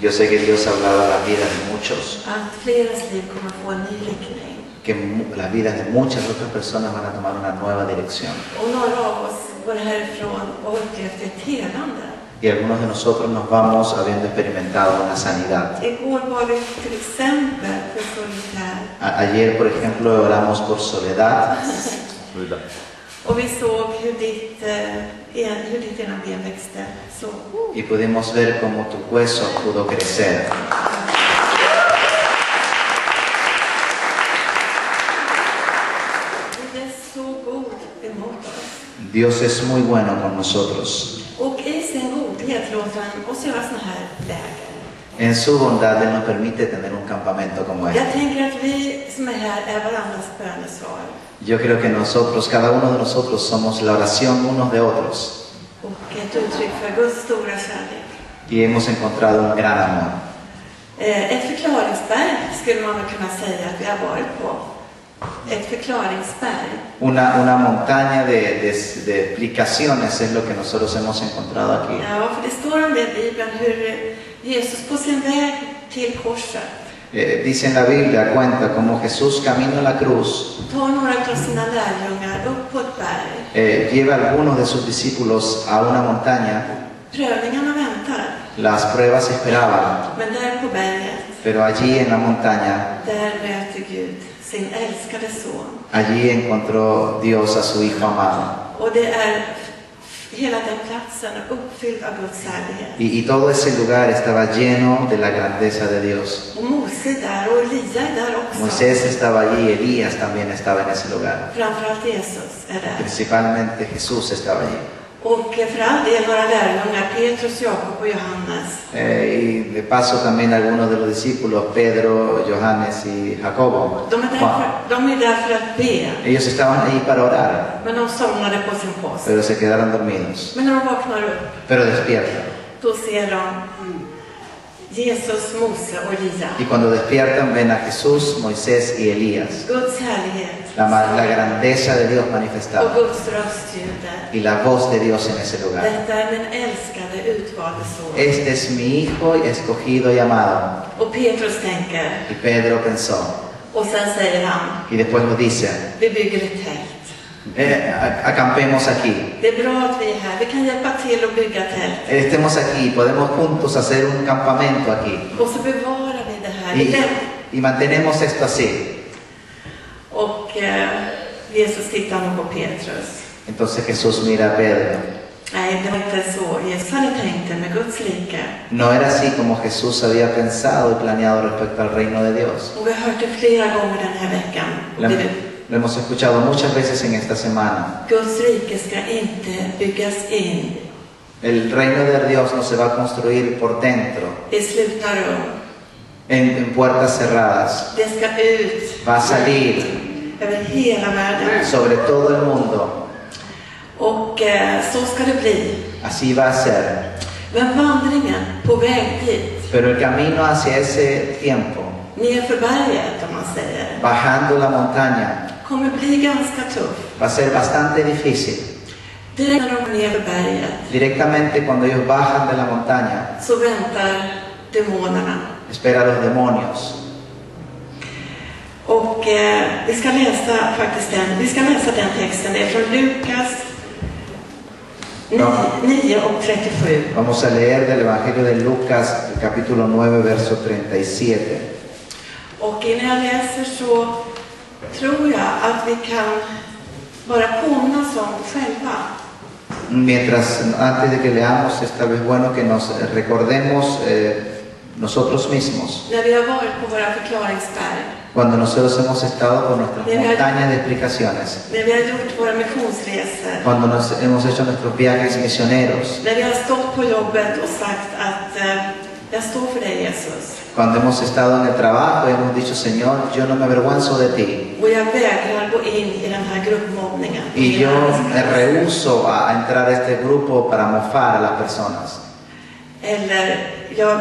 Yo sé que Dios ha hablado a las vidas de muchos. Que las vidas de muchas otras personas van a tomar una nueva dirección. Y algunos de nosotros nos vamos habiendo experimentado una sanidad. Ayer, por ejemplo, oramos por Soledad. Y pudimos ver cómo tu hueso pudo crecer. Dios es muy bueno con nosotros. En su bondad Él nos permite tener un campamento como este. Yo creo que nosotros, cada uno de nosotros, somos la oración unos de otros. Y hemos encontrado un gran amor. Una montaña de explicaciones es lo que nosotros hemos encontrado aquí. Dice en la Biblia, cuenta como Jesús camino a la cruz, lleva a algunos de sus discípulos a una montaña. Las pruebas esperaban, pero allí en la montaña, allí encontró Dios a su Hijo amado. Y todo ese lugar estaba lleno de la grandeza de Dios. Moisés estaba allí, Elías también estaba en ese lugar. Principalmente Jesús estaba allí. Y de paso también algunos de los discípulos, Pedro, Johannes y Jacobo. Ellos estaban ahí para orar, pero se quedaron dormidos. Pero despiertan. Y cuando despiertan ven a Jesús, Moisés y Elías. La grandeza de Dios manifestada y la voz de Dios en ese lugar. Este es mi Hijo escogido y amado. Y Pedro pensó. Y después nos dice, acampemos aquí. Estemos aquí, podemos juntos hacer un campamento aquí. Y mantenemos esto así. Entonces Jesús mira a Pedro. No era así como Jesús había pensado y planeado respecto al reino de Dios. Lo hemos escuchado muchas veces en esta semana. El reino de Dios no se va a construir por dentro, en puertas cerradas. Va a salir sobre todo el mundo. Así va a ser. Pero el camino hacia ese tiempo, bajando la montaña, va a ser bastante difícil. Directamente cuando ellos bajan de la montaña, espera a los demonios. Vamos a leer del Evangelio de Lucas, el capítulo 9, verso 37. Antes de que leamos, es tal vez bueno que nos recordemos nosotros mismos. Cuando nosotros hemos estado por nuestras montañas de explicaciones, cuando hemos hecho nuestros viajes misioneros, cuando hemos estado en el trabajo y hemos dicho, Señor, yo no me avergüenzo de ti, y yo me rehúso a entrar a este grupo para mofar a las personas. Y yo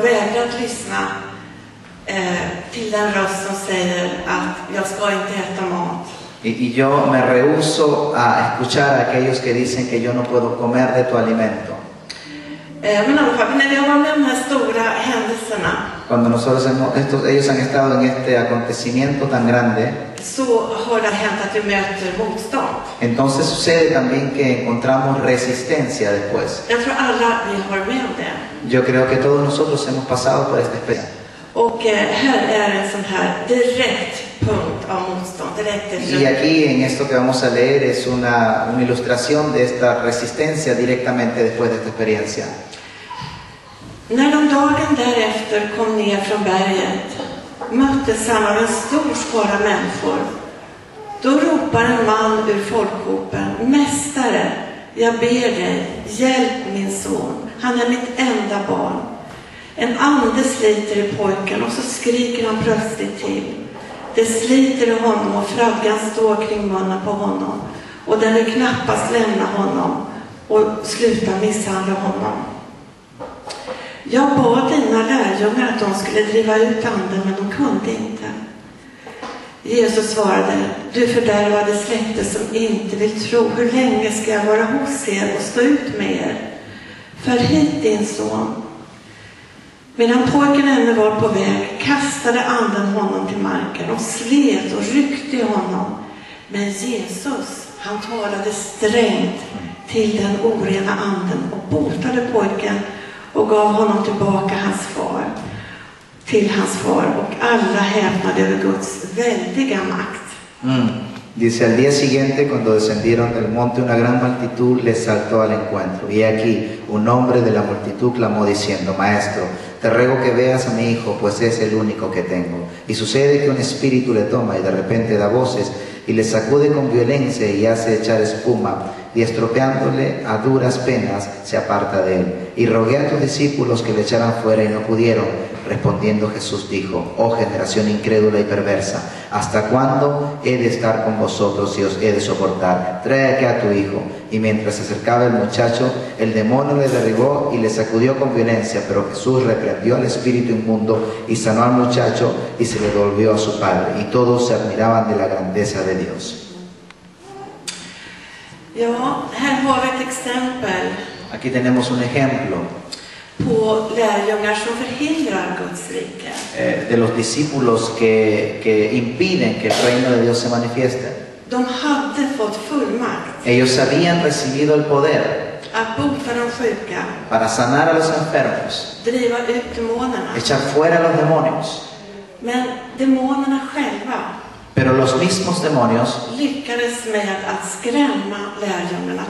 me rehúso a escuchar a aquellos que dicen que yo no puedo comer de tu alimento. Cuando nosotros hemos, ellos han estado en este acontecimiento tan grande, entonces sucede también que encontramos resistencia después. Yo creo que todos nosotros hemos pasado por esta experiencia. Y aquí en esto que vamos a leer es una ilustración de esta resistencia directamente después de esta experiencia. En ande sliter i pojken och så skriker han plötsligt till. Det sliter i honom och fraggan står kring munnen på honom. Och den vill knappast lämna honom och sluta misshandla honom. Jag bad dina lärjungar att de skulle driva ut anden, men de kunde inte. Jesus svarade, du fördärvade släkte som inte vill tro. Hur länge ska jag vara hos er och stå ut med er? För hit din son. Medan pojken ännu var på väg kastade anden honom till marken och slet och ryckte honom. Men Jesus, han talade strängt till den orena anden och botade pojken och gav honom tillbaka hans far, till hans far. Och alla häpnade över Guds väldiga makt. Dice, al día siguiente, cuando descendieron del monte, una gran multitud les saltó al encuentro. Y aquí, un hombre de la multitud clamó diciendo, Maestro, te ruego que veas a mi hijo, pues es el único que tengo. Y sucede que un espíritu le toma y de repente da voces y le sacude con violencia y hace echar espuma. Y estropeándole a duras penas, se aparta de él. Y rogué a tus discípulos que le echaran fuera y no pudieron. Respondiendo Jesús dijo, oh generación incrédula y perversa, ¿hasta cuándo he de estar con vosotros y os he de soportar? Trae aquí a tu hijo. Y mientras se acercaba el muchacho, el demonio le derribó y le sacudió con violencia, pero Jesús reprendió al espíritu inmundo y sanó al muchacho y se le devolvió a su padre. Y todos se admiraban de la grandeza de Dios. Aquí tenemos un ejemplo de los discípulos que impiden que el reino de Dios se manifieste. Ellos habían recibido el poder para sanar a los enfermos, echar fuera a los demonios, pero los mismos demonios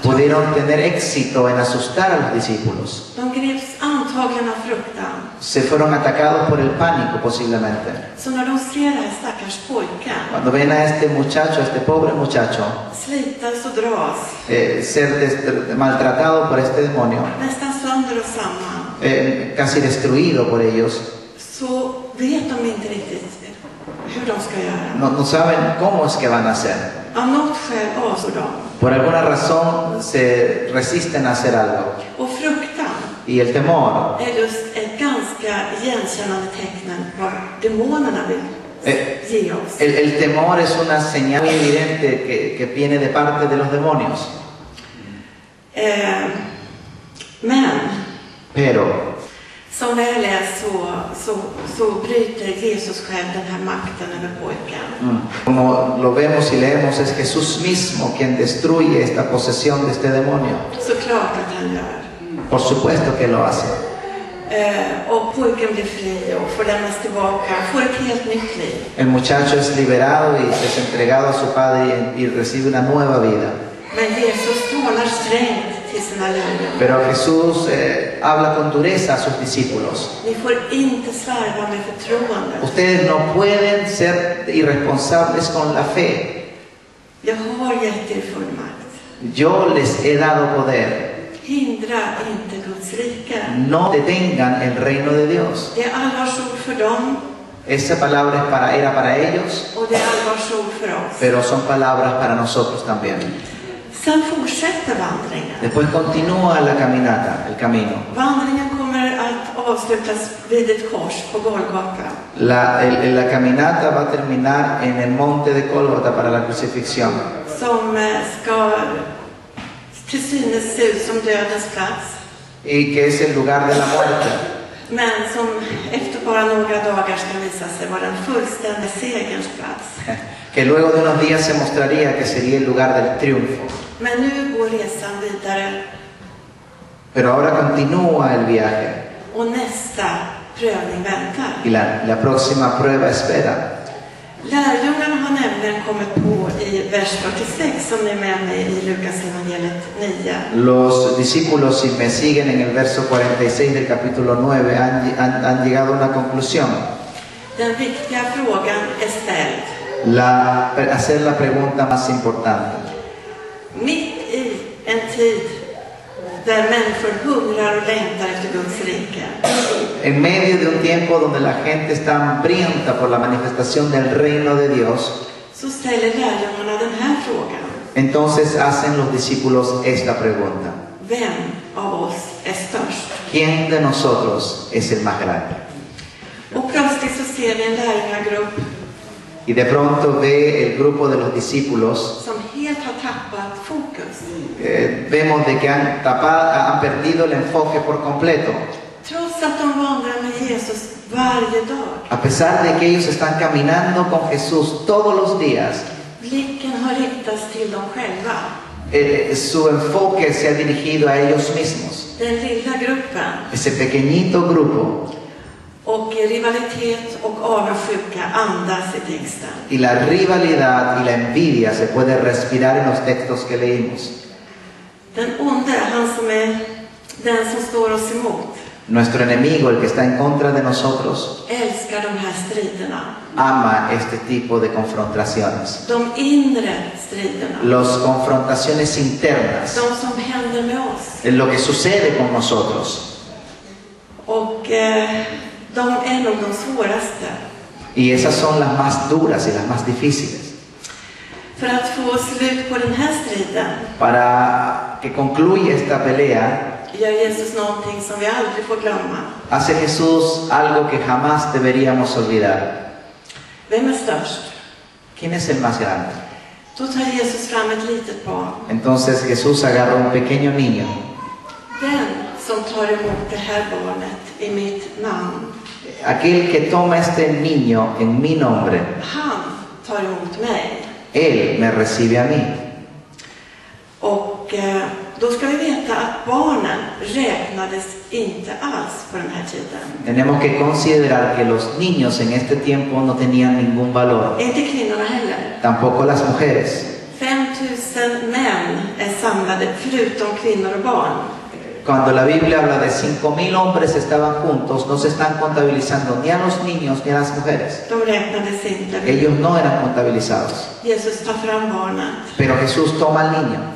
pudieron tener éxito en asustar a los discípulos. Se fueron atacados por el pánico posiblemente. Cuando ven a este muchacho, a este pobre muchacho, ser maltratado por este demonio, casi destruido por ellos, no saben cómo es que van a hacer. Por alguna razón se resisten a hacer algo. Y el temor el temor es una señal muy evidente que viene de parte de los demonios. Pero como lo vemos y leemos, es Jesús mismo quien destruye esta posesión de este demonio. Por supuesto que lo hace. El muchacho es liberado y es entregado a su padre y recibe una nueva vida. Pero Jesús habla con dureza a sus discípulos. Ustedes no pueden ser irresponsables con la fe. Yo les he dado poder. No detengan el reino de Dios. Esa palabra era para ellos, pero son palabras para nosotros también. Después continúa la caminata, el camino. La caminata va a terminar en el monte de Golgata para la crucifixión. y que es el lugar de la muerte. Men som efter bara några dagar ska visa sig vara en fullständig segerns plats. Que luego de unos días se mostraría que sería el lugar del triunfo. Men nu går resan vidare. Pero ahora continúa el viaje. Och nästa prövning väntar. Y la próxima prueba espera. Lärjungarna har nämligen kommit på i vers 46 som ni är med mig i Lukas evangeliet 9. Los discípulos si me siguen en el verso 46 del capítulo 9 han llegado a una conclusión. Den viktiga frågan är ställd. Hacer la pregunta más importante. Mitt i en tid där människor hungrar och längtar efter Guds rike. En medio de un tiempo donde la gente está hambrienta por la manifestación del reino de Dios, entonces hacen los discípulos esta pregunta: ¿quién de nosotros es el más grande? Y de pronto ve el grupo de los discípulos, vemos de que han perdido el enfoque por completo. A pesar de que ellos están caminando con Jesús todos los días, su enfoque se ha dirigido a ellos mismos, ese pequeñito grupo, y la rivalidad y la envidia se puede respirar en los textos que leímos. Nuestro enemigo, el que está en contra de nosotros, ama este tipo de confrontaciones. Las confrontaciones internas, en lo que sucede con nosotros. Y esas son las más duras y las más difíciles. Para que concluya esta pelea, hace Jesús algo que jamás deberíamos olvidar. ¿Quién es el más grande? Entonces Jesús agarra un pequeño niño. Aquel que toma este niño en mi nombre, él me recibe a mí. Tenemos que considerar que los niños en este tiempo no tenían ningún valor. Tampoco las mujeres. Cuando la Biblia habla de 5000 hombres estaban juntos, no se están contabilizando ni a los niños ni a las mujeres. Ellos no eran contabilizados. Pero Jesús toma al niño,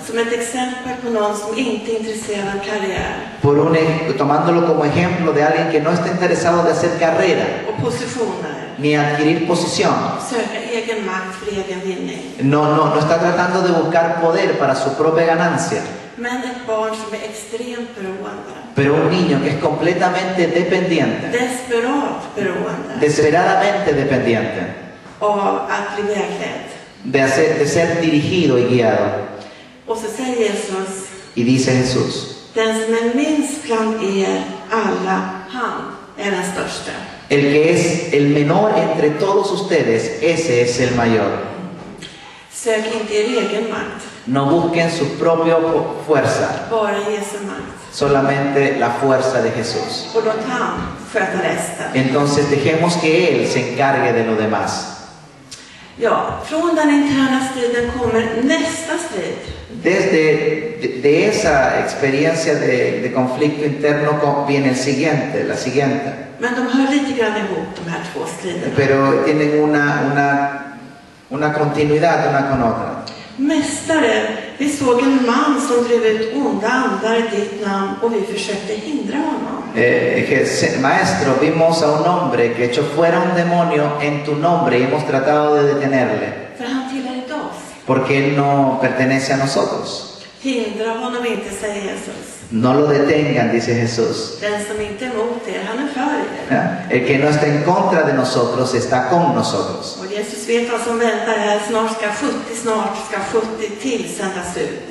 tomándolo como ejemplo de alguien que no está interesado de hacer carrera ni adquirir posición. No está tratando de buscar poder para su propia ganancia. Pero un niño que es completamente dependiente, desesperadamente dependiente de ser dirigido y guiado. Y dice Jesús: el que es el menor entre todos ustedes, ese es el mayor. No busquen su propia fuerza, solamente la fuerza de Jesús. Entonces dejemos que Él se encargue de lo demás. Desde esa experiencia de conflicto interno viene la siguiente. Pero tienen una continuidad una con otra. Maestro, vimos a un hombre que echó fuera un demonio en tu nombre y hemos tratado de detenerle, porque él no pertenece a nosotros. No lo detengan, dice Jesús. El que no está en contra de nosotros está con nosotros.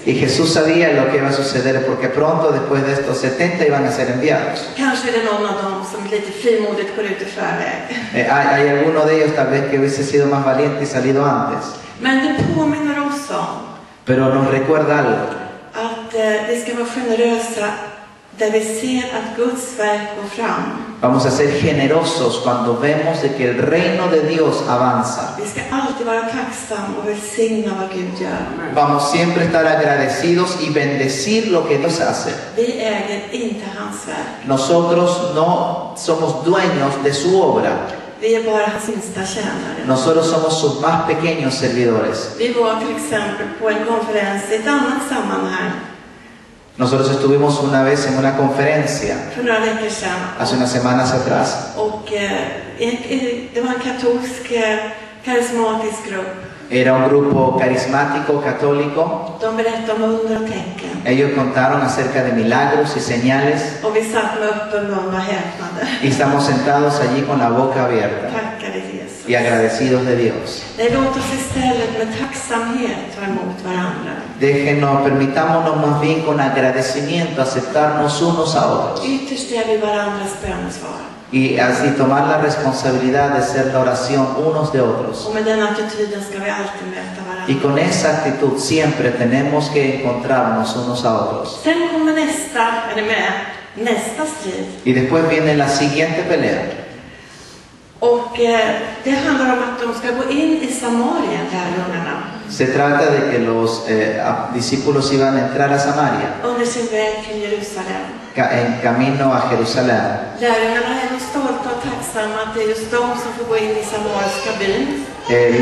Y Jesús sabía lo que iba a suceder, porque pronto después de estos 70 iban a ser enviados. Hay alguno de ellos tal vez que hubiese sido más valiente y salido antes. Pero nos recuerda algo. Vamos a ser generosos cuando vemos de que el reino de Dios avanza. Vamos siempre a estar agradecidos y bendecir lo que Dios hace. Nosotros no somos dueños de su obra. Nosotros somos sus más pequeños servidores. Nosotros estuvimos una vez en una conferencia hace unas semanas atrás. Era un grupo carismático, católico. Ellos contaron acerca de milagros y señales. Y estamos sentados allí con la boca abierta y agradecidos de Dios. Déjenos, permitámonos más bien con agradecimiento aceptarnos unos a otros. Y así tomar la responsabilidad de hacer la oración unos de otros. Y con esa actitud siempre tenemos que encontrarnos unos a otros. Y después viene la siguiente pelea. Se trata de que los discípulos iban a entrar a Samaria en camino a Jerusalén.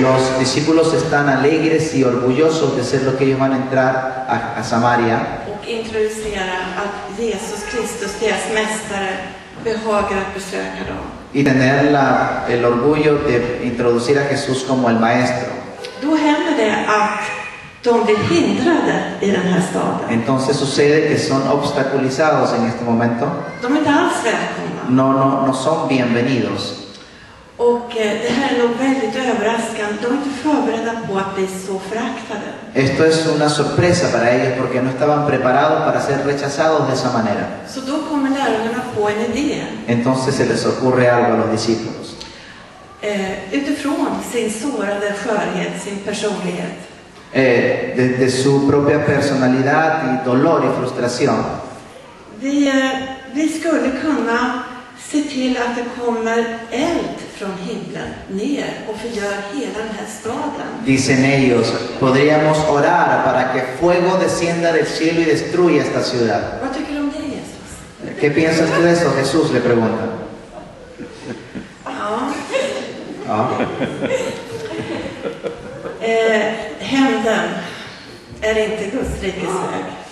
Los discípulos están alegres y orgullosos de ser los que ellos van a entrar a Samaria. Y tener el orgullo de introducir a Jesús como el maestro. Entonces sucede que son obstaculizados en este momento. No son bienvenidos. Esto es una sorpresa para ellos porque no estaban preparados para ser rechazados de esa manera. Entonces se les ocurre algo a los discípulos. Desde su propia personalidad y dolor y frustración. Dicen ellos, podríamos orar para que fuego descienda del cielo y destruya esta ciudad. ¿Qué piensas tú de eso, Jesús? Le pregunta.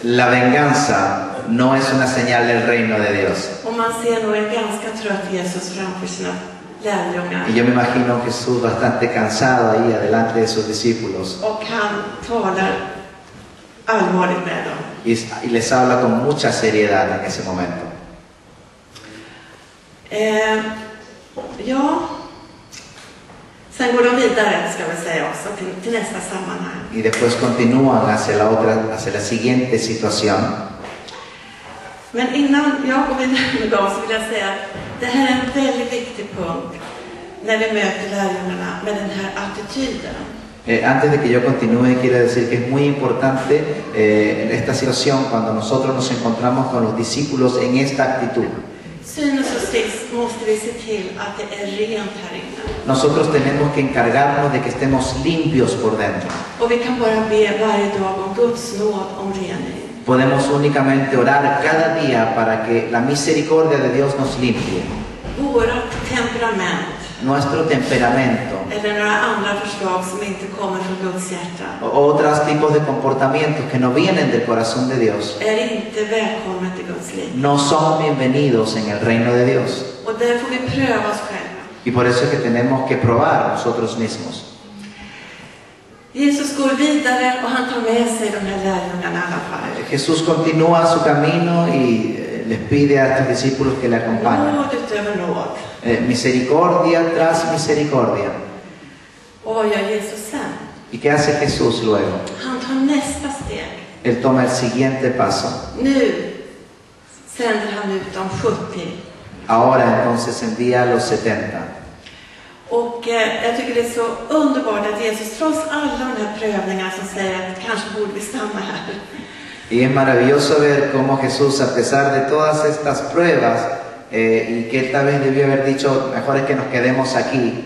La venganza no es una señal del reino de Dios. Y yo me imagino a Jesús bastante cansado ahí delante de sus discípulos. Y les habla con mucha seriedad en ese momento. Y después continúan hacia la otra, hacia la siguiente situación. Men innan jag går vidare med dem så vill jag säga att det här är en väldigt viktig punkt när vi möter lärjungarna med den här attityden. Antes de que yo continúe, quiero decir que es muy importante esta situación cuando nosotros nos encontramos con los discípulos en esta actitud. Nosotros tenemos que encargarnos de que estemos limpios por dentro. Podemos únicamente orar cada día para que la misericordia de Dios nos limpie. Nuestro temperamento. O otros tipos de comportamientos que no vienen del corazón de Dios. No son bienvenidos en el reino de Dios. Y por eso es que tenemos que probar nosotros mismos. Jesus går vidare och han tar med sig de här lärjungarna i alla fall. Jesús continúa su camino y les pide a estos discípulos que le acompañen. Nåd utöver nåd. Misericordia tras misericordia. Och vad gör Jesus sen? ¿Y qué hace Jesús luego? Han tar nästa steg. Él toma el siguiente paso. Nu sänder han ut de 70. Ahora entonces envía a los 70. Och jag tycker det är så underbart att Jesus trots alla de här prövningarna som säger att kanske borde vi stanna här. Y es maravilloso ver cómo Jesús, a pesar de todas estas pruebas, y que él tal vez debió haber dicho, mejor es que nos quedemos aquí.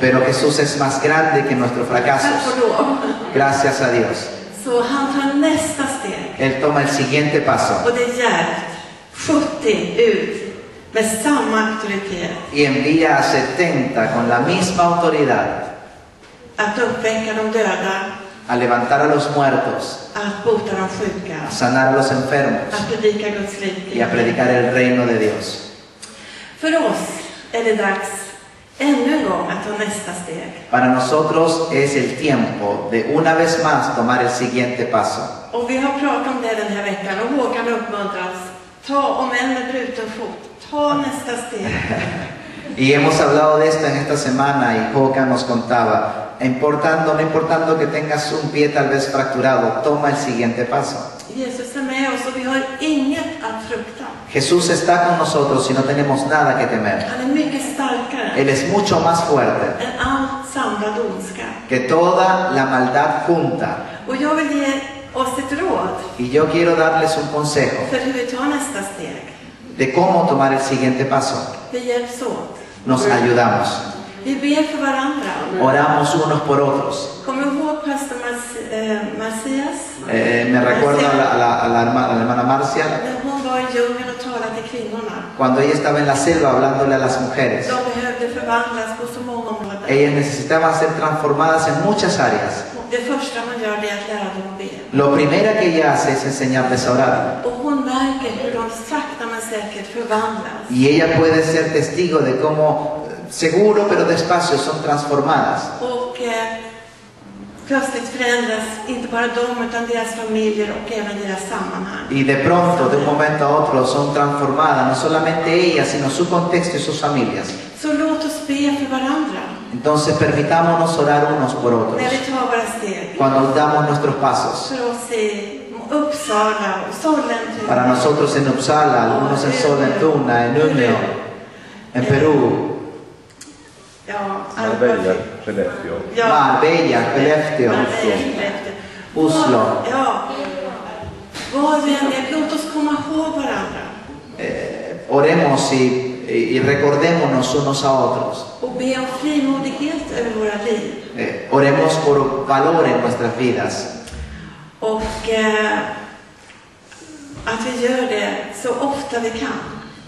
Pero Jesús es más grande que nuestros fracasos. Gracias a Dios. Él toma el siguiente paso. Y envía a 70 con la misma autoridad. A levantar a los muertos, a sanar a los enfermos y a predicar el reino de Dios. Para nosotros es el tiempo de una vez más tomar el siguiente paso. Y hemos hablado de esto en esta semana y Juaca nos contaba. No importando que tengas un pie tal vez fracturado, toma el siguiente paso. Jesús está con nosotros y no tenemos nada que temer. Él es mucho más fuerte que toda la maldad junta. Y yo quiero darles un consejo de cómo tomar el siguiente paso. Nos ayudamos. Oramos unos por otros. Me recuerdo a la hermana Marcia, cuando ella estaba en la selva hablándole a las mujeres. Ellas necesitaban ser transformadas en muchas áreas. Lo primero que ella hace es enseñarles a orar. Y ella puede ser testigo de cómo, seguro pero despacio, son transformadas. Y de pronto, de un momento a otro, son transformadas no solamente ellas, sino su contexto y sus familias. Entonces permitámonos orar unos por otros cuando damos nuestros pasos. Para nosotros en Uppsala, algunos en Sollentuna, en Umeå, en Perú, Marbella, Skellefteå. Marbella, Skellefteå. Oslo. Oremos y recordémonos unos a otros. Oremos por valor en nuestras vidas.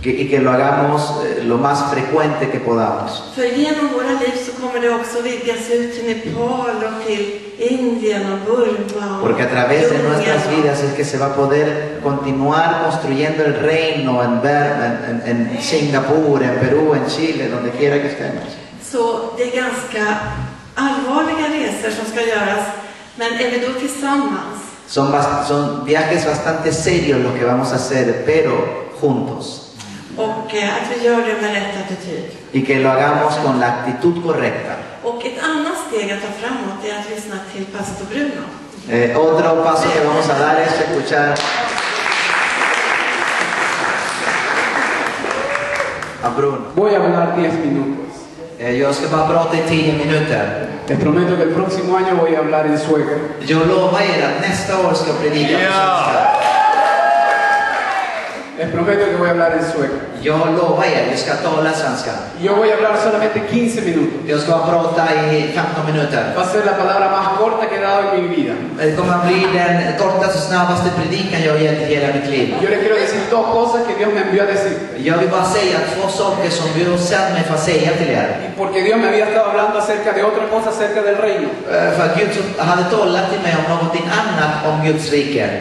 Y que lo hagamos lo más frecuente que podamos. Porque a través de nuestras vidas es que se va a poder continuar construyendo el reino en Singapur, en Perú, en Chile, donde quiera que estemos. Son viajes bastante serios los que vamos a hacer, pero juntos. Y que lo hagamos con la actitud correcta. Otro paso que vamos a dar es escuchar a Bruno. Voy a hablar 10 minutos. Yo es que va a prata 10 minutos. Te prometo que el próximo año voy a hablar en sueco. Yo lo voy a ir a nästa år ska predika på svenska. Les prometo que voy a hablar en sueco. Yo voy a hablar solamente 15 minutos. Va a ser la palabra más corta que he dado en mi vida. Yo les quiero decir dos cosas que Dios me envió a decir. Porque Dios me había estado hablando acerca de otra cosa, acerca del reino.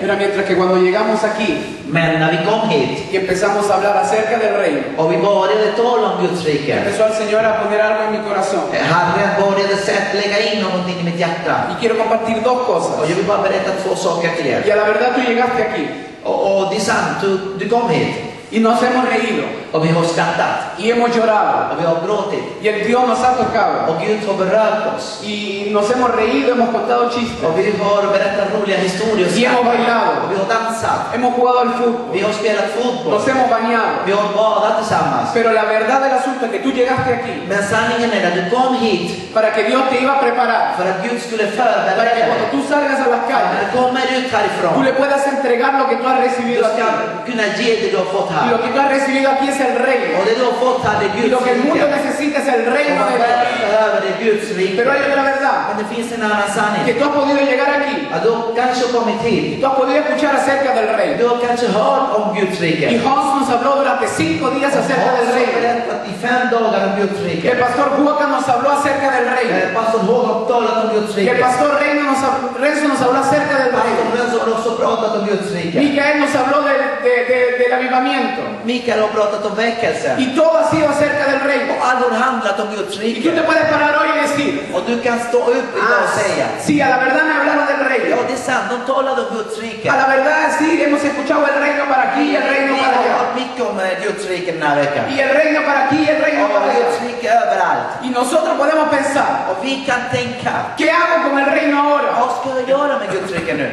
Pero mientras que cuando llegamos aquí, Gate, y empezamos a hablar acerca del reino. Och vi började tala om Guds rike. Empezó el Señor a poner algo en mi corazón. Han började lägga in någonting i mitt hjärta. Y quiero compartir dos cosas. Och jag vill bara berätta två saker till er. Y a la verdad tú llegaste aquí. Och det är sant, du kom hit. Y nos hemos reído, och vi har skrattat, y hemos llorado, och vi har gråtit, y el Dios nos ha tocado, och Gud har berört oss, y nos hemos reído, hemos contado chistes, och vi har berättat roliga historier, y hemos bailado, och vi har dansat, hemos jugado al fútbol, vi har spelat fotboll, nos hemos bañado, vi har badat tillsammans. Pero la verdad del asunto es que tú llegaste aquí, men sanningen är att du kom hit, para que Dios te iba a preparar, för att Gud skulle förbereda, para que cuando tú salgas a las calles, när du kommer ut härifrån, tú le puedas entregar lo que tú has recibido aquí, kunna ge det du har fått här. Y lo que tú has recibido aquí es el reino. Y lo que el mundo necesita es el reino de Dios. Pero hay otra verdad, que tú has podido llegar aquí, y tú has podido escuchar acerca del reino. Y Hans nos habló durante 5 días acerca del reino. El pastor Juaca nos habló acerca del reino. El pastor Renzo nos habló acerca del reino. Micael nos habló del avivamiento. Micael har pratat om väckelse. Y todo ha sido acerca del reino. Och allt har handlat om Guds rike. Y tú te puedes parar hoy y decir. Och du kan stå upp idag och säga. Sí, a la verdad me hablaron del reino. Ja, det är sant. De talade om Guds rike. A la verdad sí, hemos escuchado el reino para aquí, el reino para allá. Mycket om Guds rike den här veckan. Y el reino para aquí, el reino para allá. Guds rike överallt. Y nosotros podemos pensar. Och vi kan tänka. ¿Qué hago con el reino ahora? Vad ska jag göra med Guds rike nu?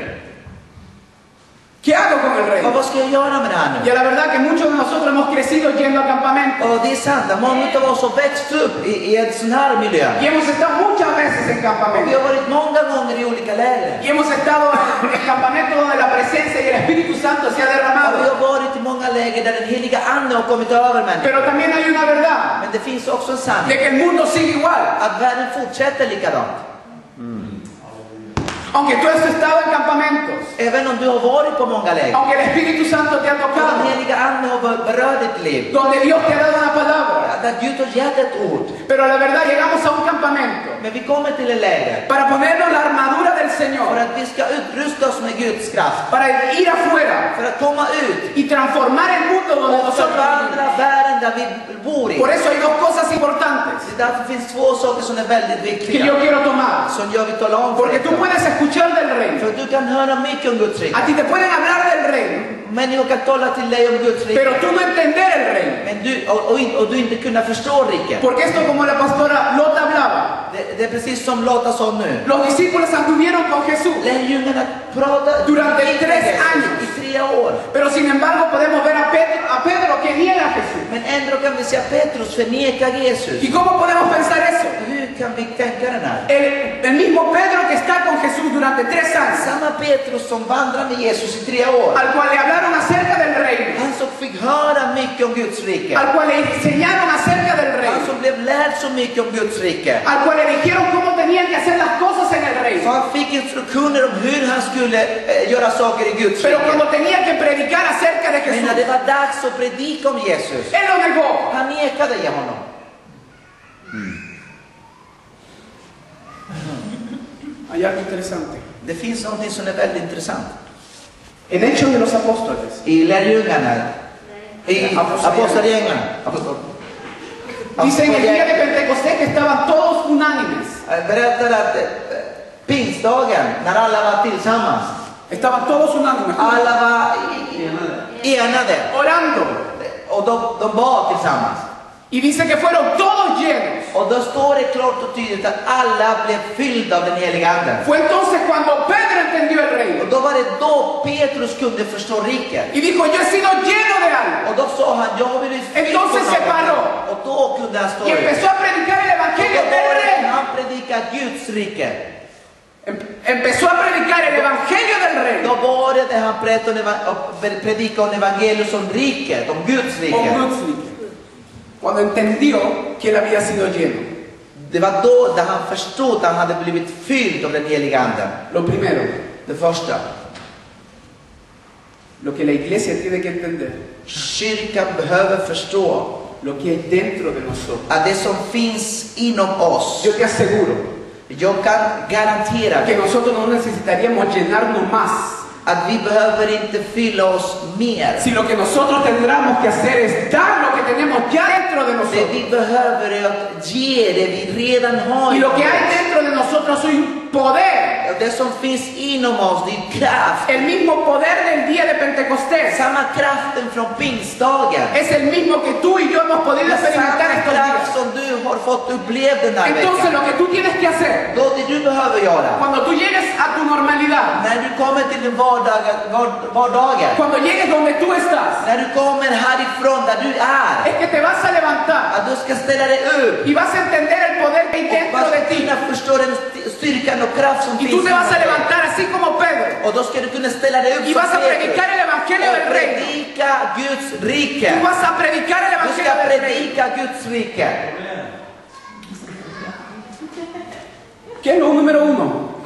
¿Qué hago con el reino? Y la verdad que muchos de nosotros hemos crecido yendo a campamentos. Y hemos estado muchas veces en campamentos. Y hemos estado en campamentos donde la presencia y el Espíritu Santo se ha derramado. Pero también hay una verdad, de que el mundo sigue igual. Aunque tú has estado en campamentos, aunque el Espíritu Santo te ha tocado, donde Dios te ha dado una palabra, pero la verdad llegamos a un campamento para ponernos la armadura del Señor, para ir afuera y transformar el mundo donde nosotros vivimos. Por eso hay dos cosas importantes que yo quiero tomar, porque tú puedes escuchar del reino. A ti te pueden hablar del reino. Pero tú no entender el reino. Porque esto, como la pastora Lota hablaba, los discípulos anduvieron con Jesús durante 3 años. Pero sin embargo podemos ver a Pedro que niega a Jesús. ¿Y cómo podemos pensar eso? El mismo Pedro que está con Jesús durante 3 años, al cual le hablaron acerca del reino, al cual le enseñaron acerca del reino, al cual le dijeron cómo tenían que hacer las cosas en el reino, pero cuando tenía que predicar acerca de Jesús, él lo negó. Hay algo interesante. Det finns något som är väldigt intressant. En Hechos de los Apóstoles. Y lärjungarna. Y apostlagärningarna. Dice en el día de Pentecostés que estaban todos unánimes. Berättar att pingstdagen, när alla var tillsammans, estaban todos unánimes. Alla var enade. Orando. Och de bad tillsammans. Y dice que fueron todos llenos. Fue entonces cuando Pedro entendió el reino. Y dijo, yo he sido lleno de algo. Entonces se paró. Y empezó a predicar el evangelio del reino. Empezó a predicar el evangelio del reino. Cuando entendió que él había sido lleno. Lo primero, lo que la iglesia tiene que entender, lo que hay dentro de nosotros. Yo te aseguro que nosotros no necesitaríamos llenarnos más Att vi behöver inte fylla oss mer. Si lo que nosotros tendremos que hacer es dar lo que tenemos ya dentro de nosotros. Det vi behöver är att ge det vi redan har. Y lo que hay dentro de nosotros es un poder. Det som finns inom oss, det är kraft. El mismo poder del día de Pentecostés. Samma kraften från pingstdagen. Es el mismo que tú y yo hemos podido experimentar estos días. Som du har fått uppleva den här veckan. Entonces lo que tú tienes que hacer. Då det du behöver göra. Cuando tú llegues a tu normalidad. När du kommer till din vardagen. Cuando llegues donde tú estás. När du kommer härifrån där du är. Es que te vas a levantar. Att du ska ställa dig upp. Y vas a entender el poder que hay dentro de ti. Förstår den styrkan och kraft som finns. Vas a levantar así como Pedro y vas a predicar el evangelio del reino. Tú vas a predicar el evangelio del reino. ¿Qué es lo número uno?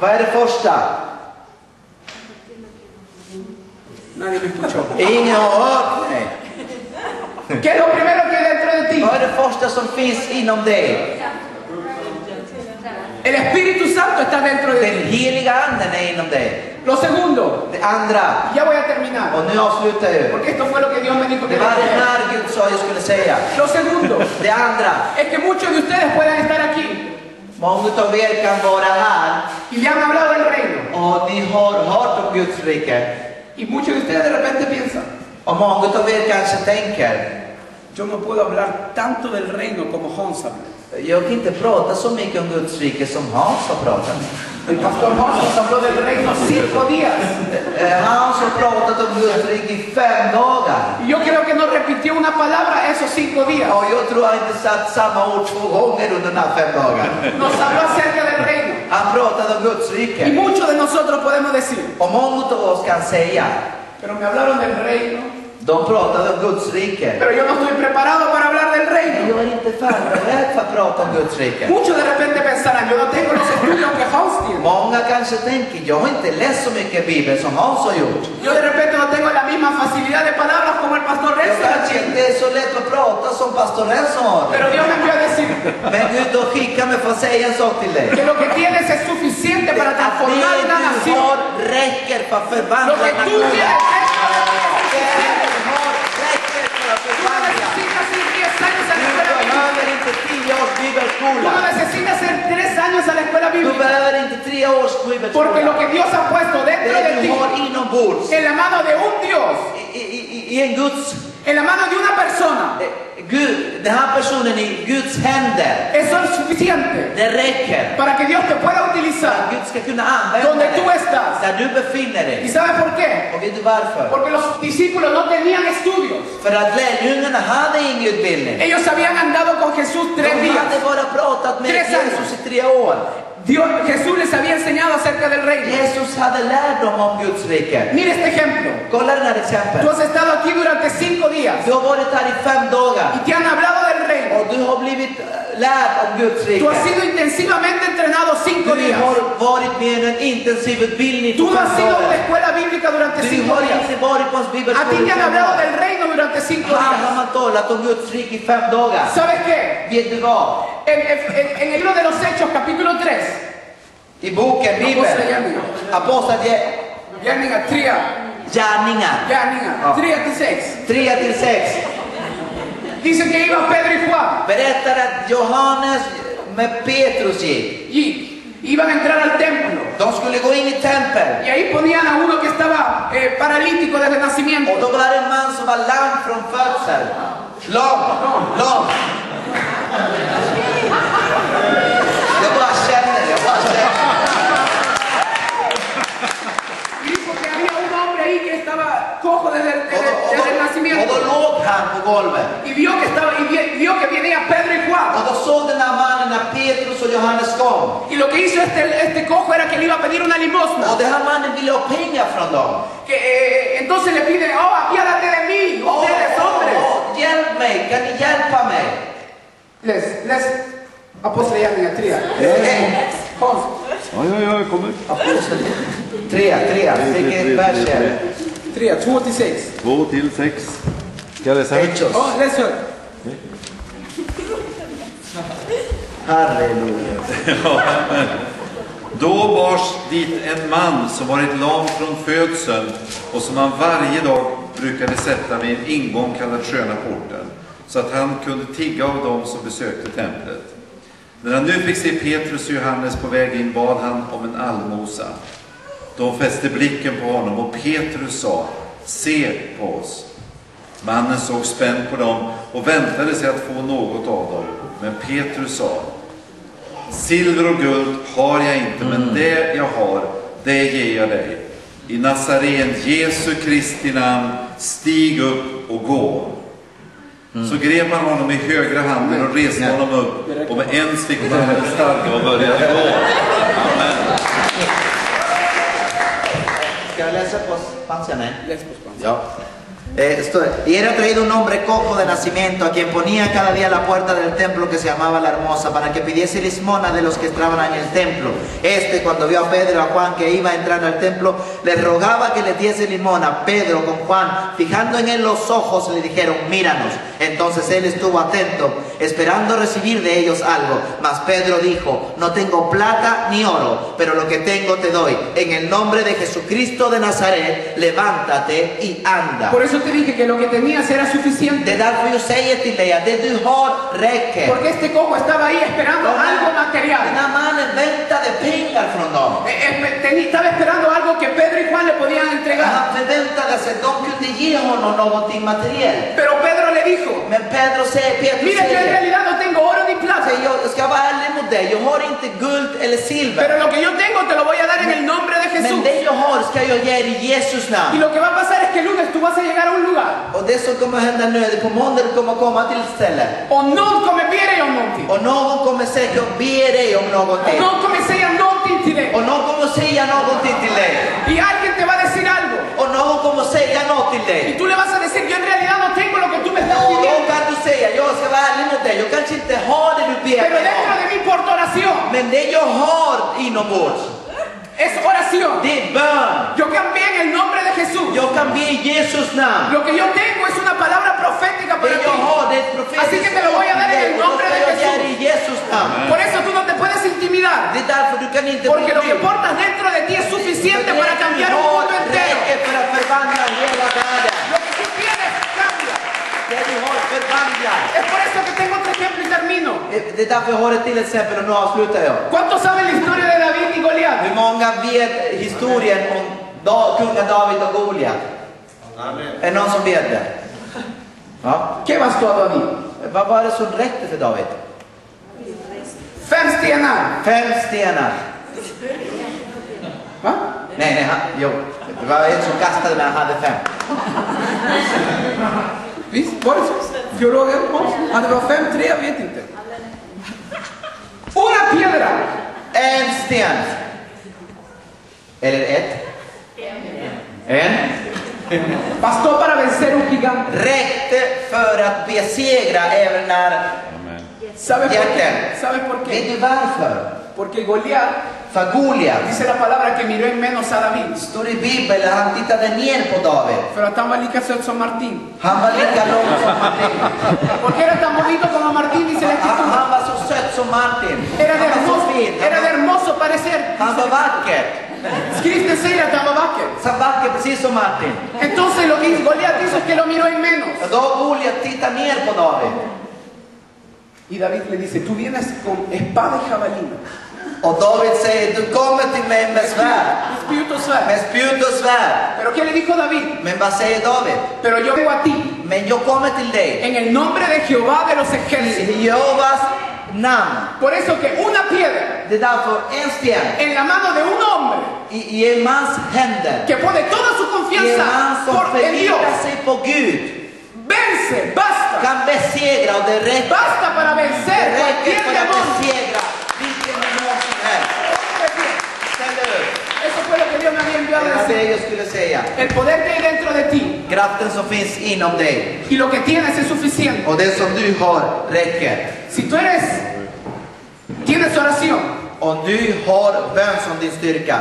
Nadie me escuchó. ¿Qué es lo primero que hay dentro de ti? El Espíritu Santo está dentro de ti. Den heliga anden är inom dig. Lo segundo. Det andra. Ya voy a terminar. Och nu avslutar jag. Porque esto fue lo que Dios me dijo que var det här Gud sa jag skulle säga. Lo segundo. Det andra. Es que muchos de ustedes puedan estar aquí. Många av er kan vara här. Y le han hablado del reino. Och ni har hört om Guds rike. Y muchos de ustedes de repente piensan. Och många av er kanske tänker. Yo no puedo hablar tanto del reino como Hansa. Jag kan inte prata så mycket om Guds rike som Hansa pratar. El pastor Hansa habló del reino 5 días. Hansa pratat om Guds rike i 5 dagar. Yo creo que no repitió una palabra esos 5 días. Och jag tror han inte satt samma ord 2 gånger under de här 5 dagarna. Nos habló acerca del reino. Han pratade om Guds rike. Y muchos de nosotros podemos decir. Och många av oss kan säga. Pero me hablaron del reino. De pratade om Guds rike. Pero yo no estoy preparado para hablar del reino. Yo inte förberedd för att prata om Guds rike. Muchos de repente pensarán, yo no tengo los estudios que Hans tiene. Många kanske tänker, jag har inte läst så mycket Bibeln som Hans har gjort. Yo de repente no tengo la misma facilidad de palabras como el pastor Renzo. Jag kanske inte är så lätt att prata som pastor Renzo har. Pero Dios me puede decir. Men Gud då skickar mig för att säga en sak till dig. Que lo que tienes es suficiente para transformar una nación. Lo que tú räcker för att förvandla en nación. Tú no necesitas ir 3 años a la escuela bíblica. Porque lo que Dios ha puesto dentro de ti, en la mano de un Dios, en la mano de una persona, eso es suficiente para que Dios te pueda utilizar donde tú estás. ¿Y sabes por qué? Porque los discípulos no tenían estudios. Ellos habían andado con Jesús 3 días. 3 años. Jesús les había enseñado acerca del reino. Mira este ejemplo. Tú has estado aquí durante 5 días. Y te han hablado del reino. Tú has sido intensivamente entrenado 5 días. Tú no has ido a la escuela bíblica durante 5 días. A ti te han hablado del reino durante 5 días. ¿Sabes qué? En el libro de los Hechos, capítulo 3. I boken Bibeln, Apostlagärningarna 3. Gärningar 3-6. Dicen que iba Pedro y Juan. Berättar att Johannes med Petrus gick. Iban a entrar al templo. De skulle gå in i templet. Y ahí ponían a uno que estaba paralítico desde nacimiento. Och då var det en man som var lam från födseln. Lam. Y vio que estaba venía Pedro y Juan. Y lo que hizo este cojo era que le iba a pedir una limosna. Que entonces le pide, apiádate de mí, ustedes hombres. Les Apostlagärningarna 3. Trea, 2-6. 2-6. Ska jag läsa? Hechos. Ja, läs högt. Halleluja. Då bars dit en man som varit lam från födseln och som han varje dag brukade sätta vid en ingång kallad Sköna porten, så att han kunde tigga av dem som besökte templet. När han nu fick se Petrus och Johannes på väg in bad han om en allmosa. De fäste blicken på honom och Petrus sa, se på oss. Mannen såg spänd på dem och väntade sig att få något av dem. Men Petrus sa, silver och guld har jag inte, men det jag har, det ger jag dig. I Nazaren Jesu Kristi namn, stig upp och gå. Så grep han honom i högra handen och reste honom upp, och med en stick var han stark och började gå. Amen. Ska jag läsa på spanska? Nej. Läs på spanska. Ja. Y era traído un hombre cojo de nacimiento, a quien ponía cada día a la puerta del templo que se llamaba La Hermosa, para que pidiese limosna de los que estaban en el templo. Este, cuando vio a Pedro y a Juan que iba a entrar al templo, les rogaba que les diese limosna. Pedro con Juan, fijando en él los ojos, le dijeron, míranos. Entonces él estuvo atento, esperando recibir de ellos algo. Mas Pedro dijo, no tengo plata ni oro, pero lo que tengo te doy. En el nombre de Jesucristo de Nazaret, levántate y anda. Por eso te dije que lo que tenías era suficiente. Porque este cojo estaba ahí esperando algo material. Estaba esperando algo que Pedro y Juan le podían entregar. Pero Pedro le dijo, mira, yo en realidad no tengo oro ni plata, pero lo que yo tengo te lo voy a dar en el nombre de Jesús. Y lo que va a pasar es que el lunes tú vas a llegar a un lugar och någon kommer be dig om någonting, och någon kommer säga någonting till dig, y alguien te va a decir algo, y tú le vas a decir, yo en realidad no tengo lo que tú me estás pidiendo, pero dentro de mí por oración. Es oración. Yo cambié en el nombre de Jesús. Lo que yo tengo es una palabra profética para ti. Así que te lo voy a dar en el nombre de Jesús. Por eso tú no te puedes intimidar. Porque lo que portas dentro de ti es suficiente para cambiar un mundo entero. Lo que tú tienes cambia. Es por eso que tengo otro ejemplo y termino. ¿Cuántos saben la historia de David y Goliat? Hur många vet historien om kungen David och Goliat? Är någon som vet det? ¿Qué más tú a David? Vad var det som räckte för David? Fem stenar. Va? Nej, jo. Det var en som kastade, men han hade fem. Visst, var det så? Jag rågade på oss. Han var 5-3, jag vet inte. Una piedra. En sten. Eller ett. En. Bastó para vencer un gigante. Räckte för att besegra även när... Sabe por qué? Vet du varför? Porque Goliat, dice la palabra que miró en menos a David. Står i Bibeln att han tittade ner på David. För att han var lika söt som Martin. Han var lika lång som Martin. Porque era tan bonito como Martin, dice la escritura. Han var så söt som Martin. Era de hermoso parecer. Han var vacker. Skriften säger att han var vacker. Så vacker precis som Martin. Entonces lo que Goliat hizo es que lo miró en menos. Då Goliat tittade ner på David. Y David le dice, tú vienes con espada y jabalina. O David dice, tú cómete me spjut och svärd. Pero ¿qué le dijo David? Men vad säger David? Pero yo vengo a ti. Men yo kommer till dig. En el nombre de Jehová de los ejércitos. Jehovas namn. Por eso que una piedra. Det därför en sten. En la mano de un hombre. I en mans händer. Que pone toda su confianza por en Dios. På Gud. Vence, basta. Basta para vencer cualquier demonio. Eso fue lo que Dios me había enviado a decir. El poder que hay dentro de ti. Y lo que tienes es suficiente. Si tú tienes oración. Om du har bön som din styrka,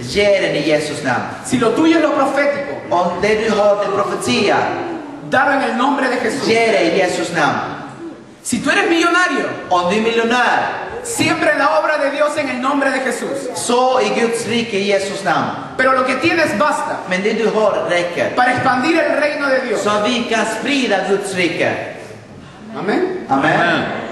ge den i Jesus namn. Om det du har det profetia, ge det i Jesus namn. Om du är miljonär, Siempre la obra de Dios en el nombre de Jesús. Så i Guds rike i Jesus namn. Pero lo que tienes basta. Men det du har räcker. Para expandir el reino de Dios. Så vi kan sprida Guds rike. Amen. Amen. Amen.